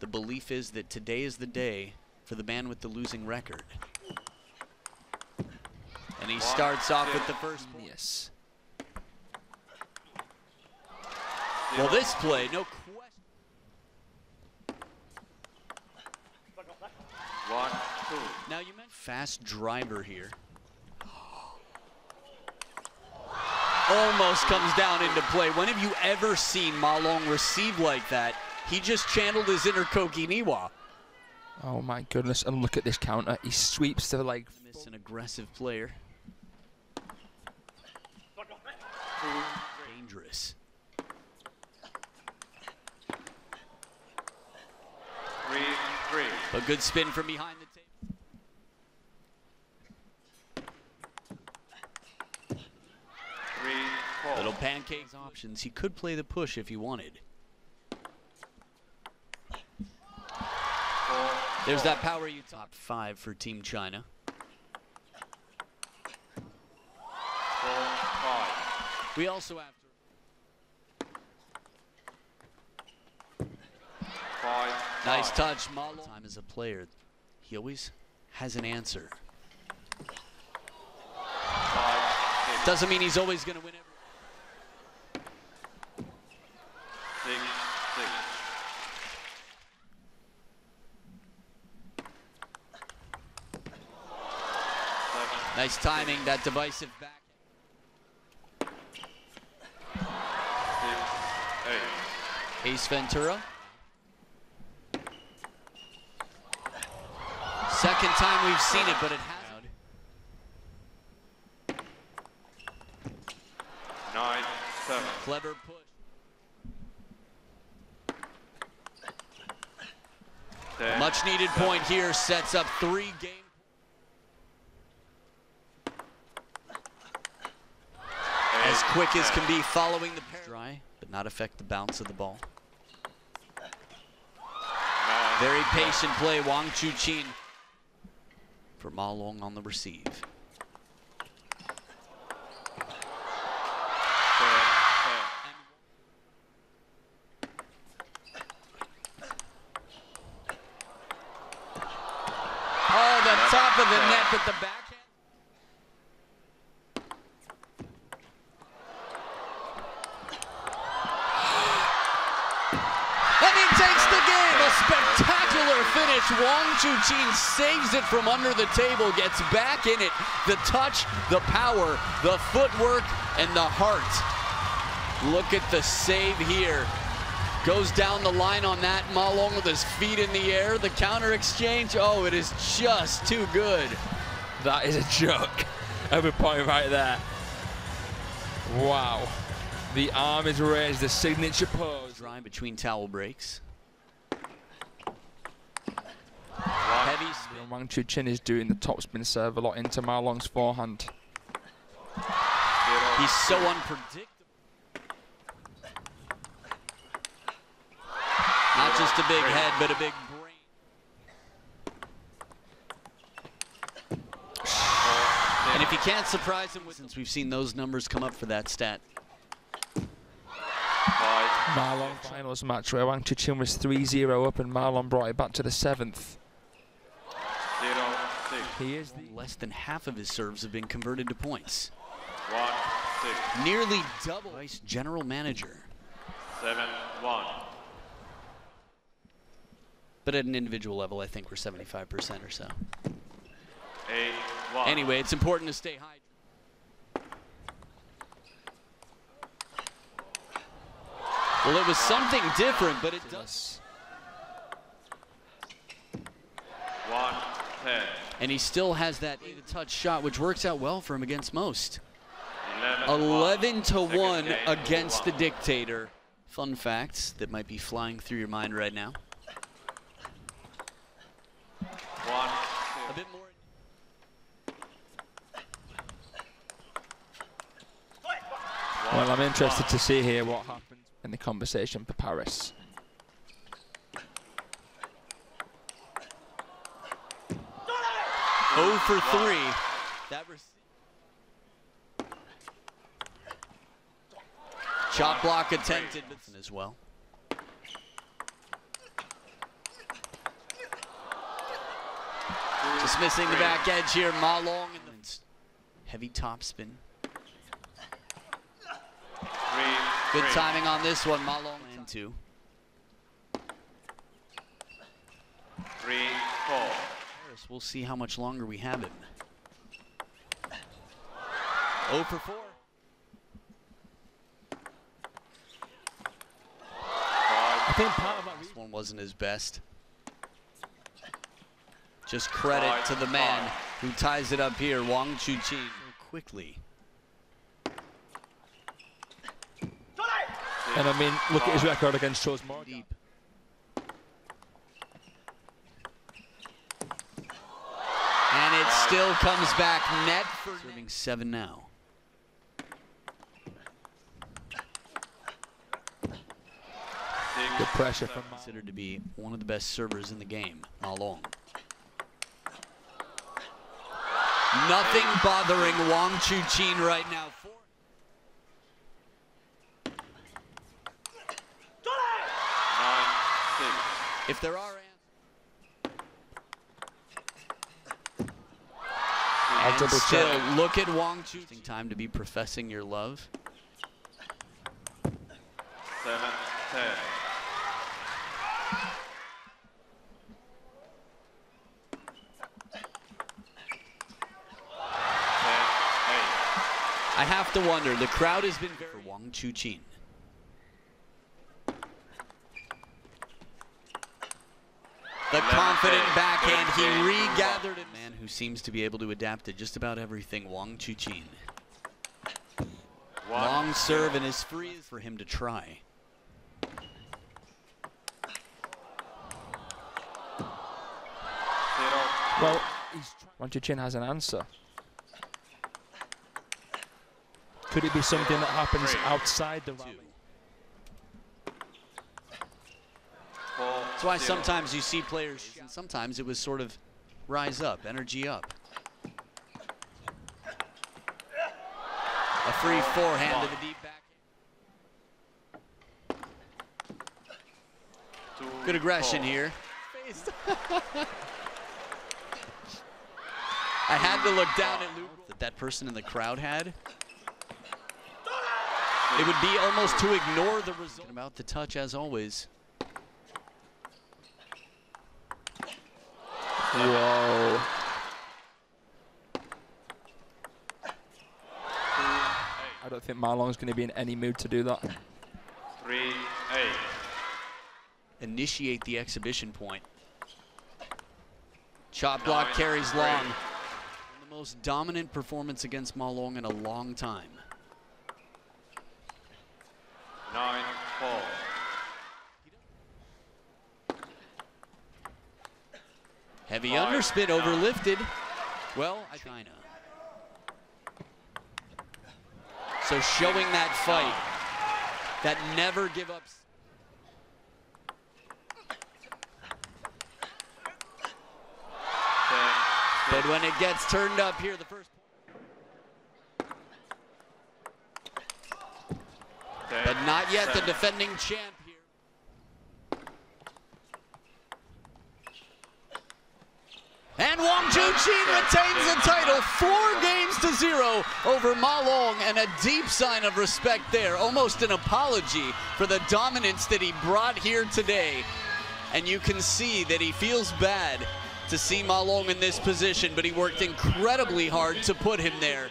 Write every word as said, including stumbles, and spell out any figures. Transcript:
The belief is that today is the day for the man with the losing record. And he starts off with the first. Yes. Well, this play, no question. One, two. Now you meant fast driver here. Almost comes down into play. When have you ever seen Ma Long receive like that? He just channeled his inner Koki Niwa. Oh my goodness, and look at this counter. He sweeps to like... Miss an aggressive player. Dangerous. Three, three. A good spin from behind the table. Little pancakes options. He could play the push if he wanted. There's that power you top five for Team China. We also have to. Five, nice touch, Ma Long. Time as a player, he always has an answer. Five, doesn't mean he's always going to win everything. Six, six. Nice timing, that divisive back. Six, Ace Ventura. Second time we've seen it, but it hasn't. Nine, seven. Clever push. A much needed point here, sets up three game. As quick as can be following the pair. Dry, but not affect the bounce of the ball. Very patient play, Wang Chuqin. For Ma Long on the receive. Top of the net with the backhand. And he takes the game. A spectacular finish. Wang Chuqin saves it from under the table, gets back in it. The touch, the power, the footwork, and the heart. Look at the save here. Goes down the line on that. Ma Long with his feet in the air. The counter exchange. Oh, it is just too good. That is a joke. Every point right there. Wow. The arm is raised. The signature pose. Dry between towel breaks. Heavy spin. Wang Chuqin is doing the topspin serve a lot into Ma Long's forehand. He's so unpredictable. Not just a big head, but a big brain. And if you can't surprise him, since we've seen those numbers come up for that stat. Ma Long finals match where Wang Chuqin was three zero up and Ma Long brought it back to the seventh. He is the less than half of his serves have been converted to points. One, six. Nearly double. Vice general manager. Seven, one. But at an individual level, I think we're seventy-five percent or so. Eight, anyway, it's important to stay high. Well, it was something different, but it does. One, ten. And he still has that touch shot, which works out well for him against most. eleven to one against the dictator. Fun facts that might be flying through your mind right now. One, a bit more. Well, I'm interested to see here what happens in the conversation for Paris. oh for three. That chop block attempted as well. Dismissing the back edge here, Ma Long. Heavy topspin. Good timing on this one, Ma Long. And two. Three, four. We'll see how much longer we have it. zero for four. I think part of this one wasn't his best. Just credit five, to the man five. who ties it up here, Wang Chuqin. Quickly. And I mean, look five. at his record against Chos Morgan. And it still comes back net for serving seven now. Good pressure from considered to be one of the best servers in the game, Ma Long. Nothing bothering Wang Chuqin right now. Nine, if there are and double still, check. Look at Wang Chuqin. Time to be professing your love. Seven, ten. I have to wonder, the crowd has been very for Wang Chuqin. The confident backhand, he regathered it. Man who seems to be able to adapt to just about everything, Wang Chuqin. Long serve and is free for him to try. Well, Wang Chuqin has an answer. Could it be something that happens Three. outside the rally? Four, That's why zero. sometimes you see players, and sometimes it was sort of rise up, energy up. A free forehand to the deep backhand. Two, Good aggression four. here. I had to look down at Luke that that person in the crowd had. It would be almost to ignore the result. About the touch, as always. Whoa. I don't think Ma Long's going to be in any mood to do that. Three, eight. Initiate the exhibition point. Chop block Nine, carries three. Long. The most dominant performance against Ma Long in a long time. Nine, four. Heavy Five, underspin, nine. overlifted. Well, I China. So showing that fight, that never give up. But when it gets turned up here, the first. But not yet Seven. the defending champ here. And Wang Chuqin retains the title, four games to zero over Ma Long, and a deep sign of respect there, almost an apology for the dominance that he brought here today. And you can see that he feels bad to see Ma Long in this position, but he worked incredibly hard to put him there.